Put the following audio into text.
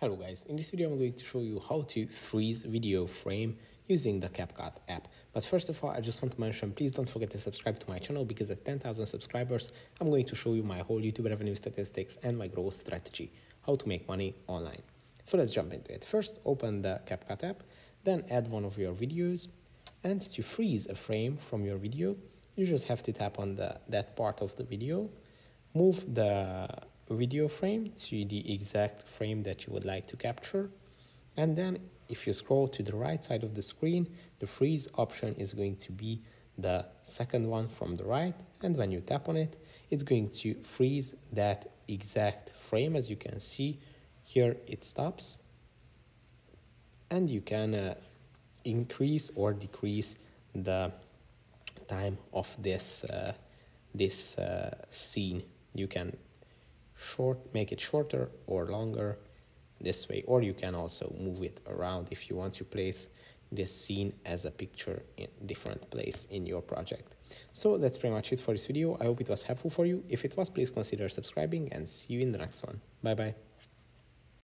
Hello guys, in this video I'm going to show you how to freeze video frame using the CapCut app. But first of all, I just want to mention, please don't forget to subscribe to my channel, because at 10,000 subscribers I'm going to show you my whole YouTube revenue statistics and my growth strategy, how to make money online. So let's jump into it. First, open the CapCut app, then add one of your videos, and to freeze a frame from your video you just have to tap on that part of the video, move the video frame to the exact frame that you would like to capture, and then if you scroll to the right side of the screen, the freeze option is going to be the second one from the right, and when you tap on it, it's going to freeze that exact frame. As you can see here, it stops, and you can increase or decrease the time of this scene. You can make it shorter or longer this way, or you can also move it around if you want to place this scene as a picture in different place in your project. So that's pretty much it for this video. I hope it was helpful for you. If it was, please consider subscribing, and see you in the next one. Bye bye.